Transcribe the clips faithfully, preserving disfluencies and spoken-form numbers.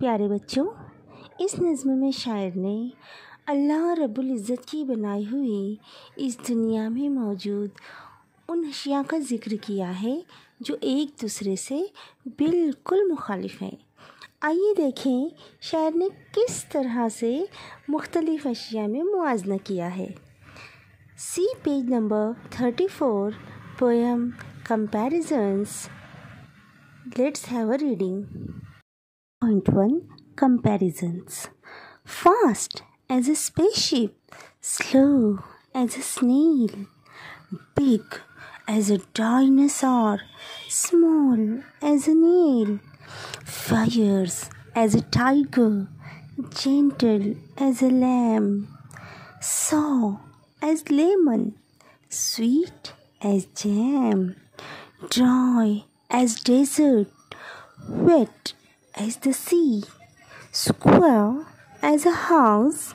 प्यारे बच्चों, इस नज़्म में शायर ने अल्लाह रब्बुल इज़्ज़त की बनाई हुई इस दुनिया में मौजूद उन अशिया का ज़िक्र किया है जो एक दूसरे से बिल्कुल मुखालिफ हैं। आइए देखें शायर ने किस तरह से मुख्तलिफ़ अशिया में मुआजना किया है। See page number thirty four, poem comparisons. Let's have a reading. Point one, comparisons. Fast as a spaceship, slow as a snail, big as a dinosaur, small as a nail, fierce as a tiger, gentle as a lamb, sour as lemon, sweet as jam, dry as desert, wet as the sea, square as a house,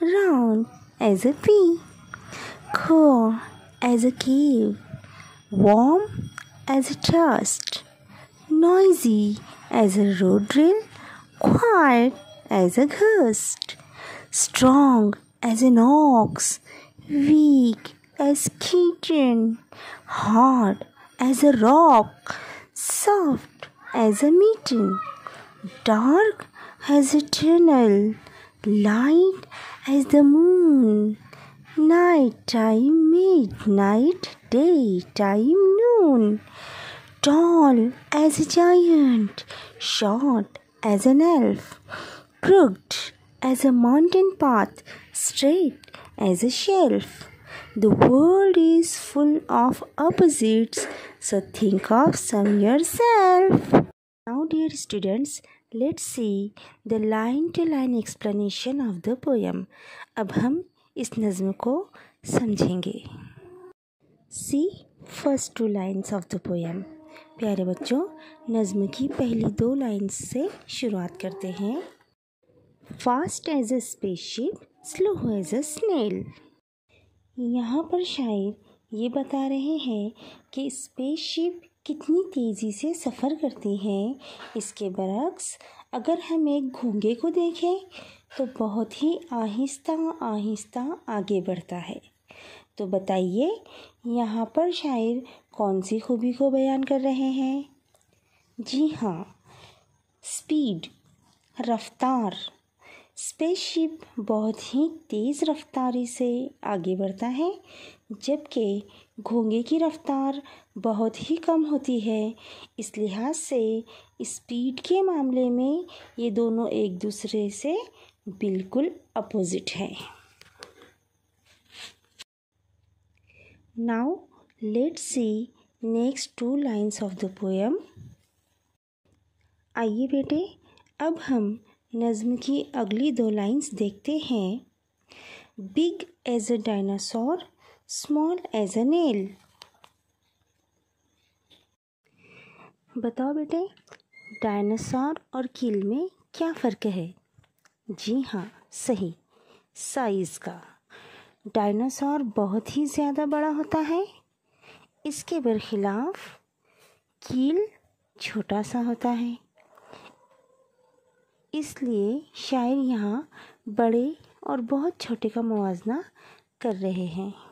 round as a pea, cool as a cave, warm as a chest, noisy as a road drill, quiet as a ghost, strong as an ox, weak as kitten, hard as a rock, soft as a mitten, dark as a tunnel, light as the moon, night time midnight, day time noon, tall as a giant, short as an elf, crooked as a mountain path, straight as a shelf. The world is full of opposites, so think of some yourself. Now dear students, let's see the line-to-line explanation of the poem. अब हम इस नज़्म को समझेंगे। See first two lines of the poem. प्यारे बच्चों, नज़्म की पहली दो लाइन्स से शुरुआत करते हैं। Fast as a spaceship, slow as a snail. यहाँ पर शायर ये बता रहे हैं कि स्पेसशिप कितनी तेज़ी से सफ़र करती हैं। इसके बरक्स अगर हम एक घोंगे को देखें तो बहुत ही आहिस्ता आहिस्ता आगे बढ़ता है। तो बताइए यहाँ पर शायर कौन सी खूबी को बयान कर रहे हैं? जी हाँ, स्पीड, रफ्तार। स्पेसशिप बहुत ही तेज़ रफ्तारी से आगे बढ़ता है, जबकि घोंगे की रफ्तार बहुत ही कम होती है। इस लिहाज से स्पीड के मामले में ये दोनों एक दूसरे से बिल्कुल अपोजिट हैं। Now let's see next two lines of the poem. आइए बेटे, अब हम नज़्म की अगली दो लाइन्स देखते हैं। Big as a dinosaur, small as a nail. बताओ बेटे, डायनासोर और कील में क्या फ़र्क है? जी हाँ, सही, साइज़ का। डायनासोर बहुत ही ज़्यादा बड़ा होता है, इसके बरखिलाफ कील छोटा सा होता है। इसलिए शायर यहाँ बड़े और बहुत छोटे का मुवाजना कर रहे हैं।